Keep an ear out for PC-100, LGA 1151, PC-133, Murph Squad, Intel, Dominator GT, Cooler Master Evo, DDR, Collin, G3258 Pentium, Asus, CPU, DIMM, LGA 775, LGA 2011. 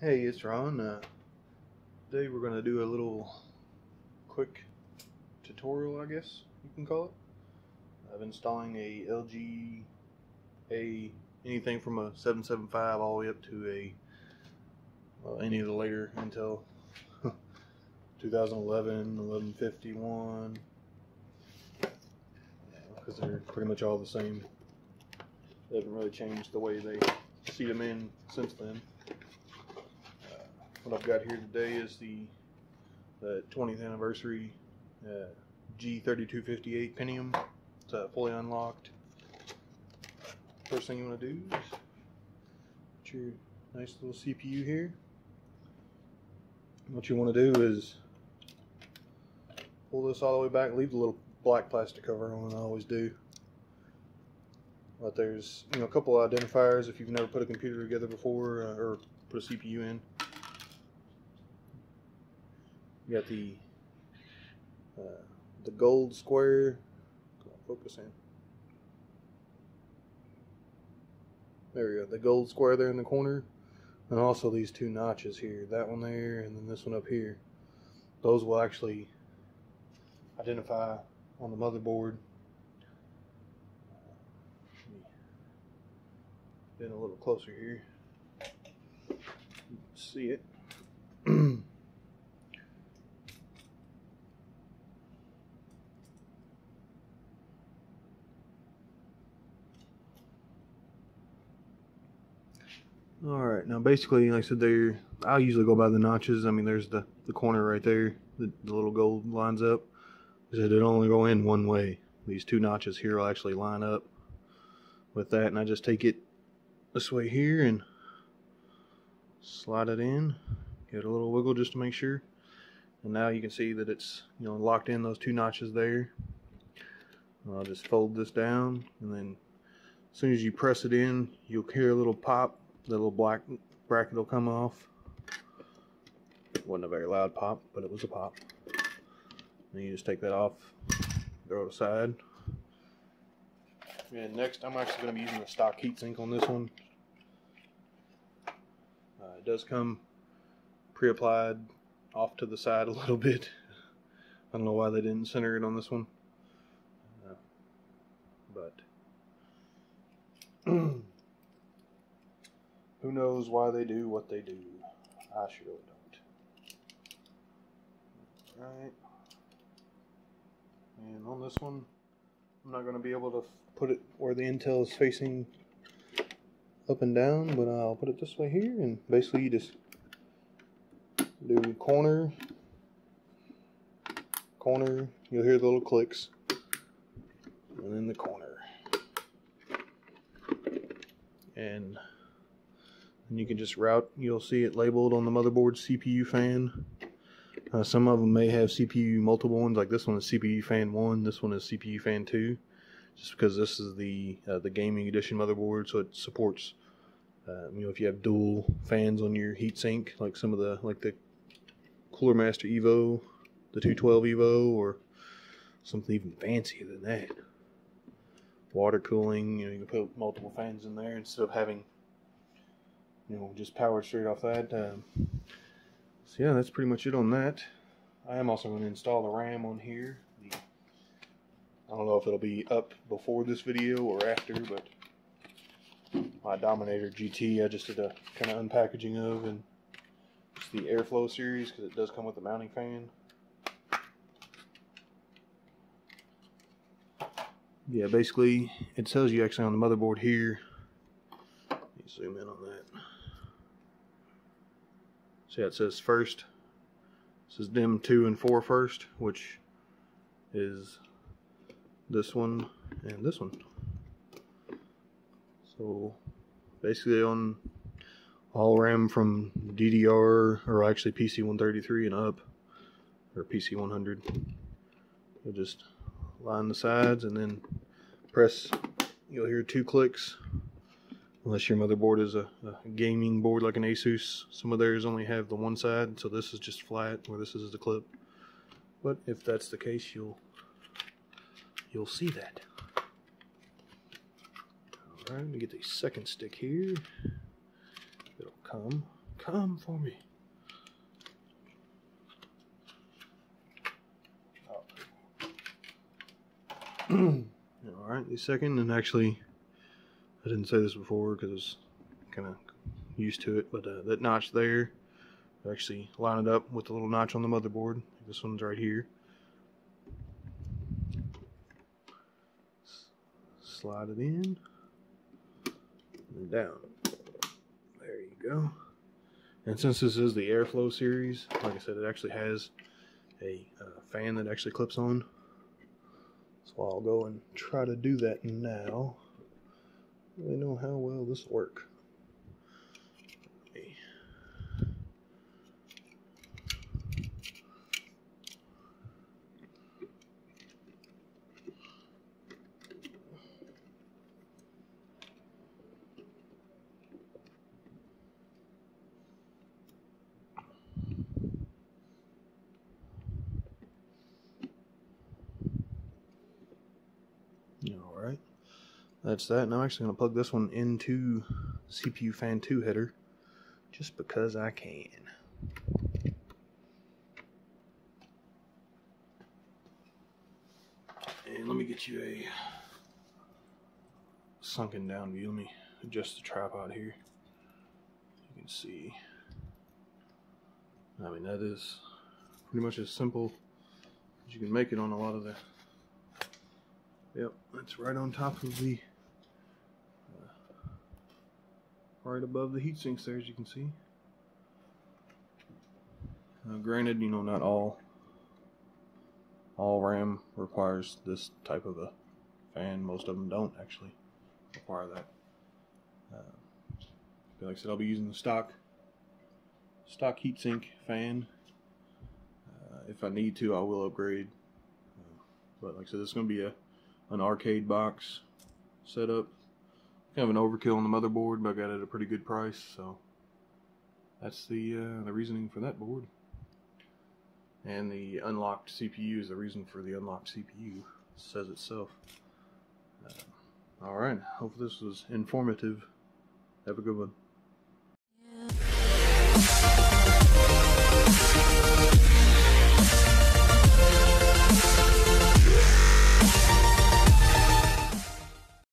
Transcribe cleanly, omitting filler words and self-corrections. Hey, it's Ron. Today we're going to do a little quick tutorial, I guess you can call it, of installing a LGA, anything from a 775 all the way up to a, well, any of the later Intel 2011, 1151, because they're pretty much all the same. They haven't really changed the way they see them in since then. What I've got here today is the 20th anniversary G3258 Pentium. It's fully unlocked. First thing you want to do is put your nice little CPU here. What you want to do is pull this all the way back, leave the little black plastic cover on, I always do. But there's a couple of identifiers if you've never put a computer together before or put a CPU in. You got the gold square. Come on, focus in. There we go. The gold square there in the corner, and also these two notches here. That one there, and then this one up here. Those will actually identify on the motherboard. Get a little closer here. You can see it. Alright, now basically, like I said, I usually go by the notches. I mean, there's the corner right there, the little gold lines up. I said it'll only go in one way. These two notches here will actually line up with that, and I just take it this way here and slide it in. Get a little wiggle just to make sure. And now you can see that it's locked in those two notches there. And I'll just fold this down, and then as soon as you press it in, you'll hear a little pop. The little black bracket will come off. It wasn't a very loud pop, but it was a pop. And you just take that off, throw it aside. And next, I'm actually going to be using the stock heatsink on this one. It does come pre-applied off to the side a little bit. I don't know why they didn't center it on this one. But who knows why they do what they do? I surely don't. Alright. And on this one, I'm not going to be able to put it where the Intel is facing up and down, but I'll put it this way here. And basically, you just do corner, corner. You'll hear the little clicks. And then the corner. And you can just route, you'll see it labeled on the motherboard CPU fan. Some of them may have CPU multiple ones, like this one is CPU fan 1, this one is CPU fan 2. Just because this is the gaming edition motherboard, so it supports, if you have dual fans on your heatsink, like some of the, like the Cooler Master Evo, the 212 Evo, or something even fancier than that. Water cooling, you can put multiple fans in there instead of having just powered straight off that. So yeah, that's pretty much it on that. I am also going to install the RAM on here. I don't know if it'll be up before this video or after, but my Dominator GT I just did a kind of unpackaging of, and it's the Airflow series because it does come with a mounting fan. Yeah, basically it tells you actually on the motherboard here. Let me zoom in on that. So yeah, it says first, it says DIMM 2 and 4 first, which is this one and this one. So basically on all RAM from DDR, or actually PC-133 and up, or PC-100, you'll just line the sides and then press, you'll hear two clicks. Unless your motherboard is a gaming board like an Asus, some of theirs only have the one side, so this is just flat, where this is the clip. But if that's the case, you'll see that. All right, let me get the second stick here. It'll come. Come for me. Alright, the second, and actually, I didn't say this before because I was kind of used to it, but that notch there, actually line it up with the little notch on the motherboard. This one's right here. Slide it in and down. There you go. And since this is the Airflow series, like I said, it actually has a fan that actually clips on. So I'll go and try to do that now. I don't really know how well this will work. Alright, that's that. Now I'm actually going to plug this one into CPU fan 2 header just because I can. And let me get you a sunken down view. Let me adjust the tripod here. You can see, I mean, that is pretty much as simple as you can make it on a lot of the. Yep, that's right on top of the, right above the heat sinks there, as you can see. Granted, you know, not all RAM requires this type of a fan. Most of them don't actually require that. Like I said, I'll be using the stock heatsink fan. If I need to, I will upgrade. But like I said, it's going to be an arcade box setup, kind of an overkill on the motherboard, but I got it at a pretty good price, so that's the reasoning for that board. And the unlocked CPU is the reason for the unlocked CPU. It says itself. All right, hope this was informative. Have a good one.